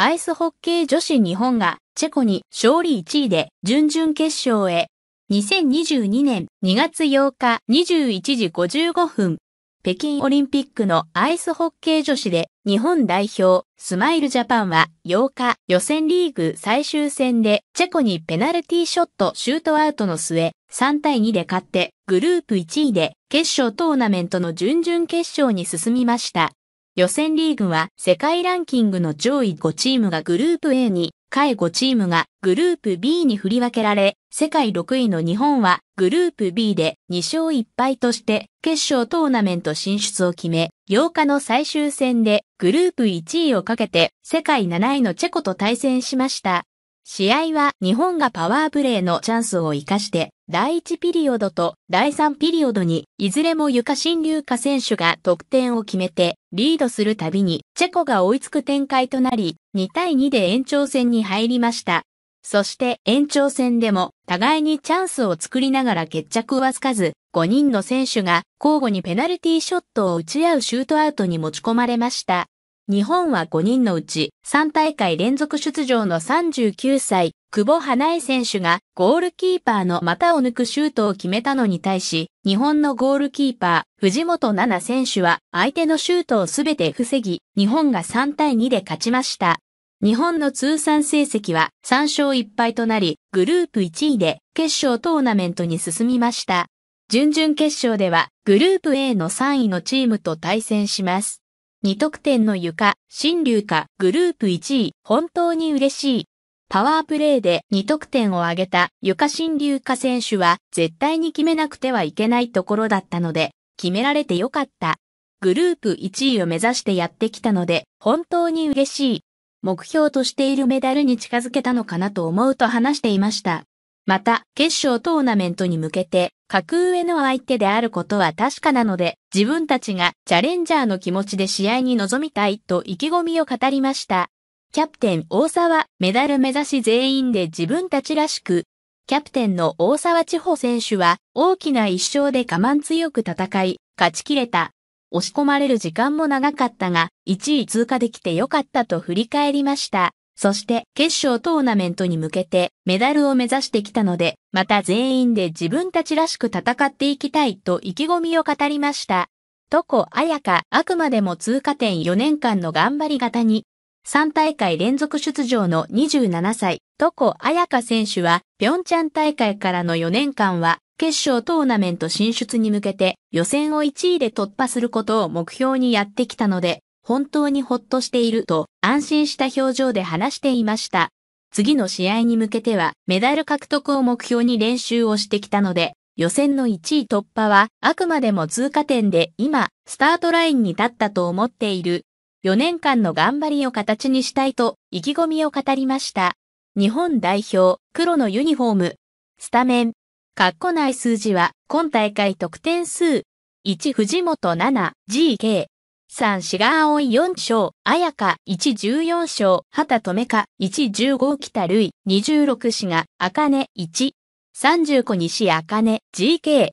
アイスホッケー女子日本がチェコに勝利1位で準々決勝へ。2022年2月8日21時55分。北京オリンピックのアイスホッケー女子で日本代表スマイルジャパンは8日予選リーグ最終戦でチェコにペナルティショットシュートアウトの末3対2で勝ってグループ1位で決勝トーナメントの準々決勝に進みました。予選リーグは世界ランキングの上位5チームがグループ A に、下位5チームがグループ B に振り分けられ、世界6位の日本はグループ B で2勝1敗として決勝トーナメント進出を決め、8日の最終戦でグループ1位をかけて世界7位のチェコと対戦しました。試合は日本がパワープレーのチャンスを生かして、第1ピリオドと第3ピリオドにいずれも床新龍華選手が得点を決めてリードするたびにチェコが追いつく展開となり、2対2で延長戦に入りました。そして延長戦でも互いにチャンスを作りながら決着はつかず、5人の選手が交互にペナルティショットを打ち合うシュートアウトに持ち込まれました。日本は5人のうち3大会連続出場の39歳、久保英恵選手がゴールキーパーの股を抜くシュートを決めたのに対し、日本のゴールキーパー、藤本那菜選手は相手のシュートをすべて防ぎ、日本が3対2で勝ちました。日本の通算成績は3勝1敗となり、グループ1位で決勝トーナメントに進みました。準々決勝ではグループ A の3位のチームと対戦します。2得点の床新龍華グループ1位、本当に嬉しい。パワープレーで2得点を挙げた床新龍華選手は絶対に決めなくてはいけないところだったので、決められてよかった。グループ1位を目指してやってきたので、本当に嬉しい。目標としているメダルに近づけたのかなと思うと話していました。また、決勝トーナメントに向けて、格上の相手であることは確かなので、自分たちがチャレンジャーの気持ちで試合に臨みたいと意気込みを語りました。キャプテン大沢、メダル目指し全員で自分たちらしく。キャプテンの大沢千穂選手は、大きな一勝で我慢強く戦い、勝ち切れた。押し込まれる時間も長かったが、1位通過できてよかったと振り返りました。そして決勝トーナメントに向けてメダルを目指してきたので、また全員で自分たちらしく戦っていきたいと意気込みを語りました。床彩花、あくまでも通過点4年間の頑張り型に、3大会連続出場の27歳、床彩花選手は、平昌大会からの4年間は、決勝トーナメント進出に向けて予選を1位で突破することを目標にやってきたので、本当にほっとしていると安心した表情で話していました。次の試合に向けてはメダル獲得を目標に練習をしてきたので、予選の1位突破はあくまでも通過点で今、スタートラインに立ったと思っている。4年間の頑張りを形にしたいと意気込みを語りました。日本代表、黒のユニフォーム、スタメン、かっこない数字は今大会得点数、1藤本7、GK。3志賀葵4勝、彩花114勝、畑留香115北類26志賀、茜135西茜、GK2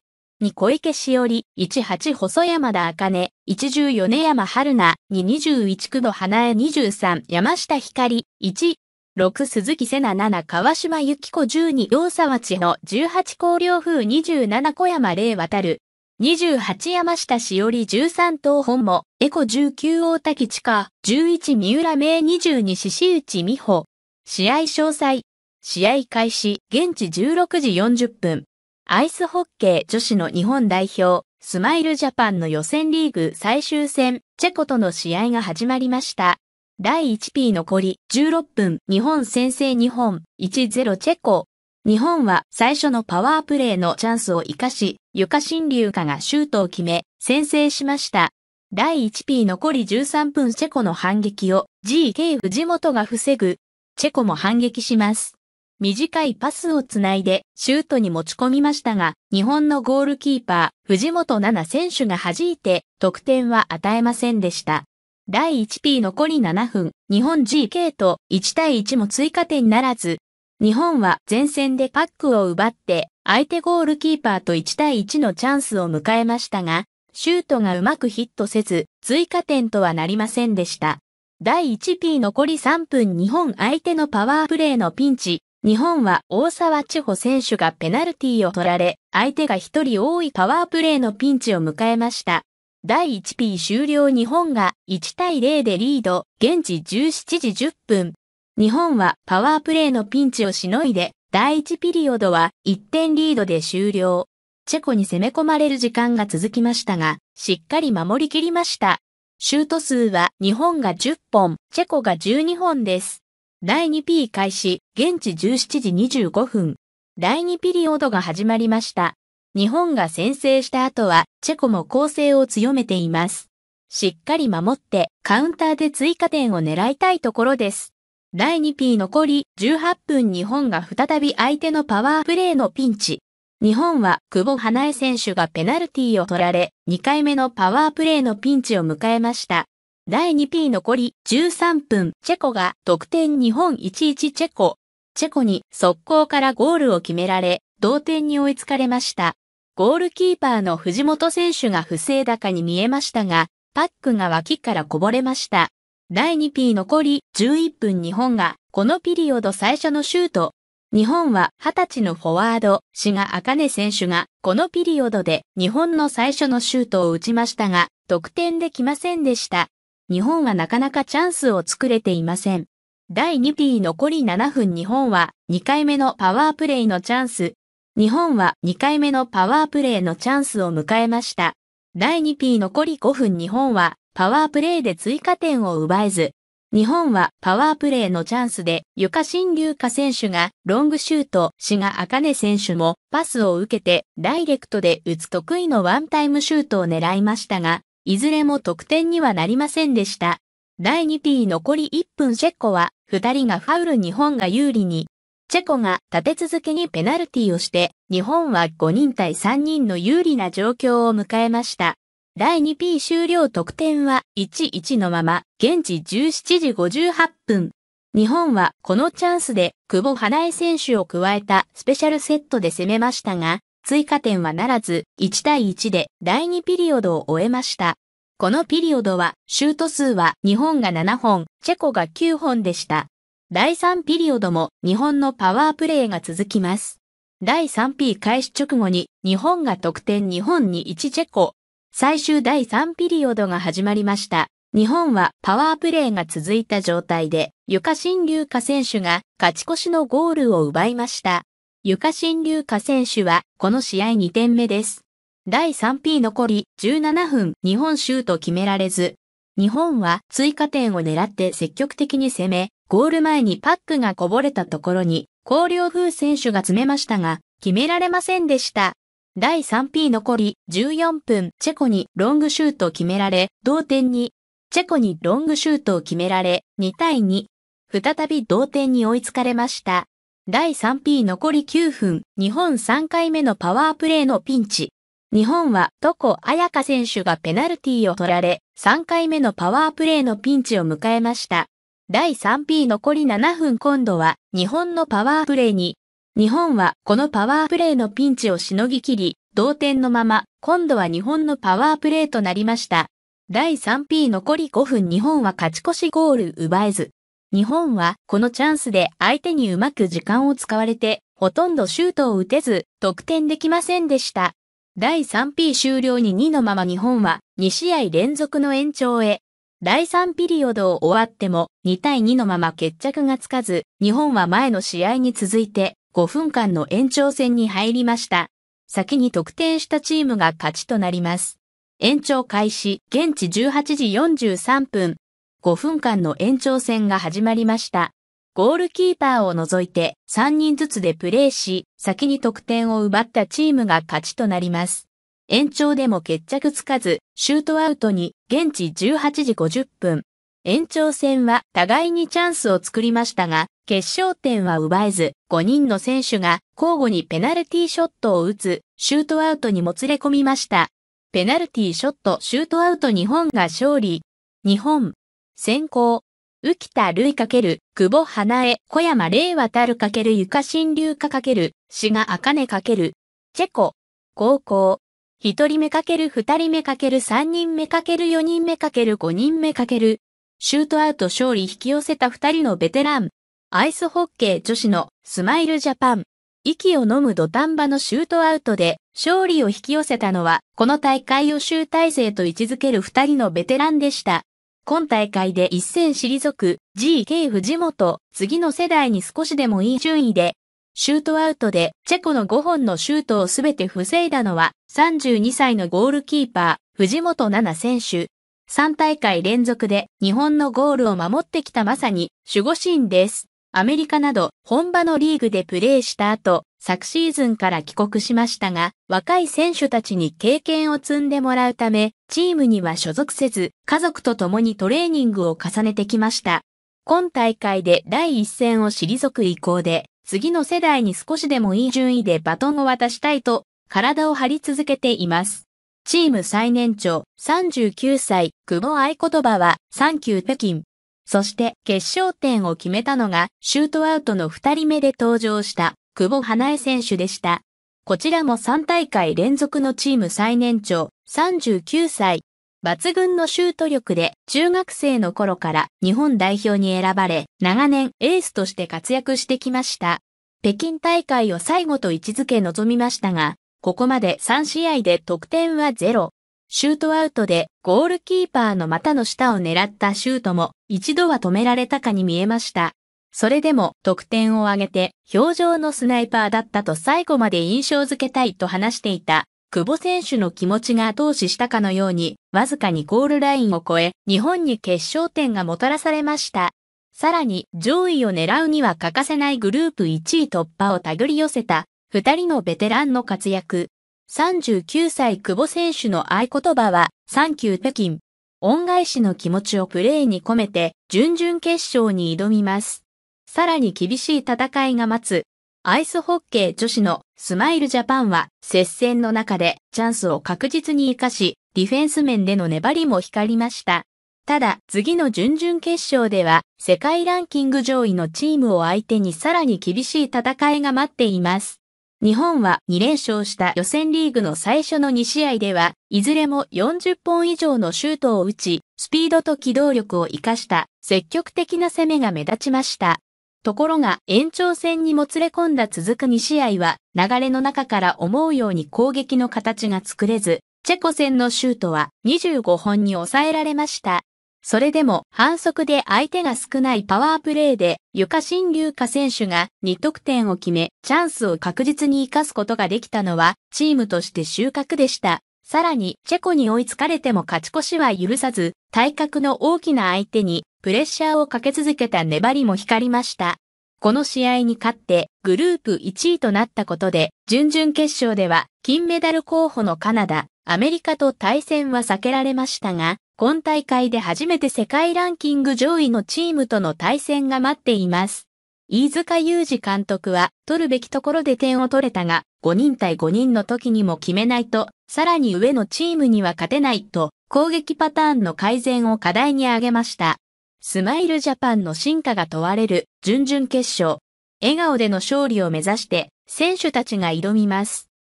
小池詩織18細山田茜114根山春菜221久保英恵23山下光16鈴木瀬那7川島由紀子12大沢千穂18高陵風27小山玲渡る28山下しおり13東本も、エコ19大滝地下、11三浦明22獅子内美穂。試合詳細。試合開始、現地16時40分。アイスホッケー女子の日本代表、スマイルジャパンの予選リーグ最終戦、チェコとの試合が始まりました。第 1P 残り16分、日本先制日本、1-0 チェコ。日本は最初のパワープレーのチャンスを生かし、床新龍華がシュートを決め、先制しました。第 1P 残り13分チェコの反撃を GK 藤本が防ぐ。チェコも反撃します。短いパスをつないでシュートに持ち込みましたが、日本のゴールキーパー、藤本那菜選手が弾いて、得点は与えませんでした。第 1P 残り7分、日本 GK と1対1も追加点ならず、日本は前線でパックを奪って相手ゴールキーパーと1対1のチャンスを迎えましたが、シュートがうまくヒットせず追加点とはなりませんでした。第 1P 残り3分日本相手のパワープレーのピンチ。日本は大沢千穂選手がペナルティを取られ、相手が1人多いパワープレーのピンチを迎えました。第 1P 終了日本が1対0でリード、現地17時10分。日本はパワープレーのピンチをしのいで、第1ピリオドは1点リードで終了。チェコに攻め込まれる時間が続きましたが、しっかり守り切りました。シュート数は日本が10本、チェコが12本です。第 2P 開始、現地17時25分。第2ピリオドが始まりました。日本が先制した後は、チェコも攻勢を強めています。しっかり守って、カウンターで追加点を狙いたいところです。第 2P 残り18分日本が再び相手のパワープレーのピンチ。日本は久保英恵選手がペナルティを取られ、2回目のパワープレーのピンチを迎えました。第 2P 残り13分、チェコが得点日本 1-1 チェコ。チェコに速攻からゴールを決められ、同点に追いつかれました。ゴールキーパーの藤本選手が不正高に見えましたが、パックが脇からこぼれました。第 2P 残り11分日本がこのピリオド最初のシュート。日本は20歳のフォワード、志賀紅選手がこのピリオドで日本の最初のシュートを打ちましたが、得点できませんでした。日本はなかなかチャンスを作れていません。第 2P 残り7分日本は2回目のパワープレイのチャンス。日本は2回目のパワープレイのチャンスを迎えました。第 2P 残り5分日本はパワープレイで追加点を奪えず、日本はパワープレイのチャンスで床新龍華選手がロングシュート、志賀紅選手もパスを受けてダイレクトで打つ得意のワンタイムシュートを狙いましたが、いずれも得点にはなりませんでした。第 2P 残り1分チェコは2人がファウル日本が有利に。チェコが立て続けにペナルティをして、日本は5人対3人の有利な状況を迎えました。第 2P 終了得点は 1-1 のまま、現地17時58分。日本はこのチャンスで久保英恵選手を加えたスペシャルセットで攻めましたが、追加点はならず1対1で第2ピリオドを終えました。このピリオドはシュート数は日本が7本、チェコが9本でした。第3ピリオドも日本のパワープレイが続きます。第 3P 開始直後に日本が得点日本に1チェコ。最終第3ピリオドが始まりました。日本はパワープレイが続いた状態で床新龍華選手が勝ち越しのゴールを奪いました。床新龍華選手はこの試合2点目です。第 3P 残り17分日本シュート決められず。日本は追加点を狙って積極的に攻め、ゴール前にパックがこぼれたところに、高陵風選手が詰めましたが、決められませんでした。第 3P 残り14分、チェコにロングシュートを決められ、同点に。チェコにロングシュートを決められ、2対2。再び同点に追いつかれました。第 3P 残り9分、日本3回目のパワープレイのピンチ。日本は床彩花選手がペナルティを取られ、3回目のパワープレイのピンチを迎えました。第 3P 残り7分今度は日本のパワープレイに。日本はこのパワープレイのピンチをしのぎきり、同点のまま、今度は日本のパワープレイとなりました。第 3P 残り5分日本は勝ち越しゴール奪えず。日本はこのチャンスで相手にうまく時間を使われて、ほとんどシュートを打てず、得点できませんでした。第 3P 終了に2のまま日本は2試合連続の延長へ。第3ピリオドを終わっても2対2のまま決着がつかず、日本は前の試合に続いて5分間の延長戦に入りました。先に得点したチームが勝ちとなります。延長開始、現地18時43分。5分間の延長戦が始まりました。ゴールキーパーを除いて3人ずつでプレーし、先に得点を奪ったチームが勝ちとなります。延長でも決着つかず、シュートアウトに、現地18時50分。延長戦は互いにチャンスを作りましたが、決勝点は奪えず、5人の選手が交互にペナルティーショットを打つ、シュートアウトにもつれ込みました。ペナルティーショット、シュートアウト日本が勝利。日本、先行。浮田瑠衣×久保英恵、小山玲航×床新龍華×志賀紅×チェコ、後攻。1人目×2人目×3人目×4人目×5人目×シュートアウト勝利引き寄せた2人のベテラン。アイスホッケー女子のスマイルジャパン。息を飲む土壇場のシュートアウトで勝利を引き寄せたのは、この大会を集大成と位置づける2人のベテランでした。今大会で一線退く GK 藤本、次の世代に少しでもいい順位で、シュートアウトでチェコの5本のシュートをすべて防いだのは32歳のゴールキーパー藤本七選手。3大会連続で日本のゴールを守ってきたまさに守護神です。アメリカなど本場のリーグでプレーした後、昨シーズンから帰国しましたが、若い選手たちに経験を積んでもらうため、チームには所属せず、家族と共にトレーニングを重ねてきました。今大会で第一線を退く意向で、次の世代に少しでもいい順位でバトンを渡したいと、体を張り続けています。チーム最年長、39歳、久保愛言葉は、サンキュー北京。そして決勝点を決めたのがシュートアウトの2人目で登場した久保英恵選手でした。こちらも3大会連続のチーム最年長39歳。抜群のシュート力で中学生の頃から日本代表に選ばれ長年エースとして活躍してきました。北京大会を最後と位置づけ臨みましたが、ここまで3試合で得点は0。シュートアウトでゴールキーパーの股の下を狙ったシュートも一度は止められたかに見えました。それでも得点を挙げて氷上のスナイパーだったと最後まで印象づけたいと話していた久保選手の気持ちが後押ししたかのようにわずかにゴールラインを越え日本に決勝点がもたらされました。さらに上位を狙うには欠かせないグループ1位突破を手繰り寄せた2人のベテランの活躍。39歳久保選手の合言葉は、サンキュー北京。恩返しの気持ちをプレーに込めて、準々決勝に挑みます。さらに厳しい戦いが待つ。アイスホッケー女子のスマイルジャパンは、接戦の中でチャンスを確実に活かし、ディフェンス面での粘りも光りました。ただ、次の準々決勝では、世界ランキング上位のチームを相手にさらに厳しい戦いが待っています。日本は2連勝した予選リーグの最初の2試合では、いずれも40本以上のシュートを打ち、スピードと機動力を活かした積極的な攻めが目立ちました。ところが延長戦にもつれ込んだ続く2試合は、流れの中から思うように攻撃の形が作れず、チェコ戦のシュートは25本に抑えられました。それでも反則で相手が少ないパワープレーで床新龍華選手が2得点を決めチャンスを確実に活かすことができたのはチームとして収穫でした。さらにチェコに追いつかれても勝ち越しは許さず体格の大きな相手にプレッシャーをかけ続けた粘りも光りました。この試合に勝ってグループ1位となったことで準々決勝では金メダル候補のカナダ、アメリカと対戦は避けられましたが今大会で初めて世界ランキング上位のチームとの対戦が待っています。飯塚祐二監督は取るべきところで点を取れたが5人対5人の時にも決めないとさらに上のチームには勝てないと攻撃パターンの改善を課題に挙げました。スマイルジャパンの進化が問われる準々決勝。笑顔での勝利を目指して選手たちが挑みます。